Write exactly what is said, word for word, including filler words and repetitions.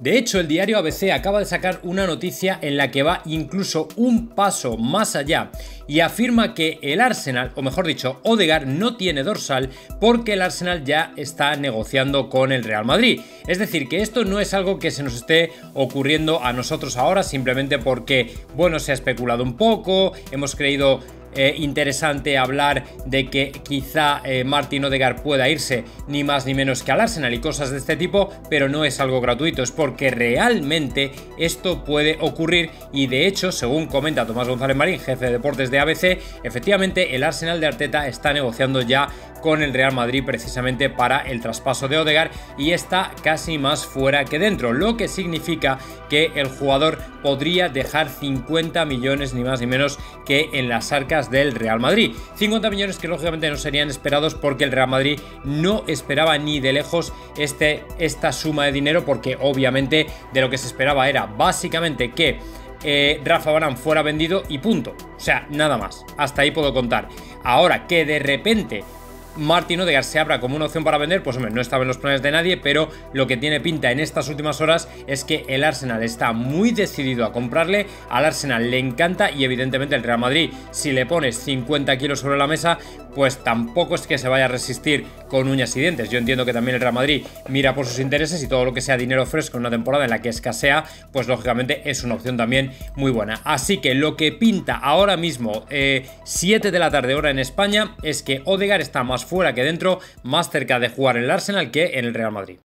De hecho, el diario A B C acaba de sacar una noticia en la que va incluso un paso más allá y afirma que el Arsenal, o mejor dicho, Odegaard no tiene dorsal porque el Arsenal ya está negociando con el Real Madrid. Es decir, que esto no es algo que se nos esté ocurriendo a nosotros ahora simplemente porque, bueno, se ha especulado un poco, hemos creído Eh, interesante hablar de que quizá eh, Martin Odegaard pueda irse ni más ni menos que al Arsenal y cosas de este tipo, pero no es algo gratuito, es porque realmente esto puede ocurrir y de hecho, según comenta Tomás González Marín, jefe de deportes de A B C, efectivamente el Arsenal de Arteta está negociando ya con el Real Madrid precisamente para el traspaso de Odegaard y está casi más fuera que dentro, lo que significa que el jugador podría dejar cincuenta millones ni más ni menos que en las arcas del Real Madrid, cincuenta millones que lógicamente no serían esperados porque el Real Madrid no esperaba ni de lejos este, esta suma de dinero, porque obviamente de lo que se esperaba era básicamente que Eh, Rafa Varane fuera vendido y punto, o sea, nada más, hasta ahí puedo contar. Ahora que de repente Martin Odegaard se abra como una opción para vender, pues hombre, no estaba en los planes de nadie, pero lo que tiene pinta en estas últimas horas es que el Arsenal está muy decidido a comprarle, al Arsenal le encanta y evidentemente el Real Madrid, si le pones cincuenta kilos sobre la mesa, pues tampoco es que se vaya a resistir con uñas y dientes. Yo entiendo que también el Real Madrid mira por sus intereses y todo lo que sea dinero fresco en una temporada en la que escasea, pues lógicamente es una opción también muy buena. Así que lo que pinta ahora mismo, eh, siete de la tarde hora en España, es que Odegaard está más fuera que dentro, más cerca de jugar en el Arsenal que en el Real Madrid.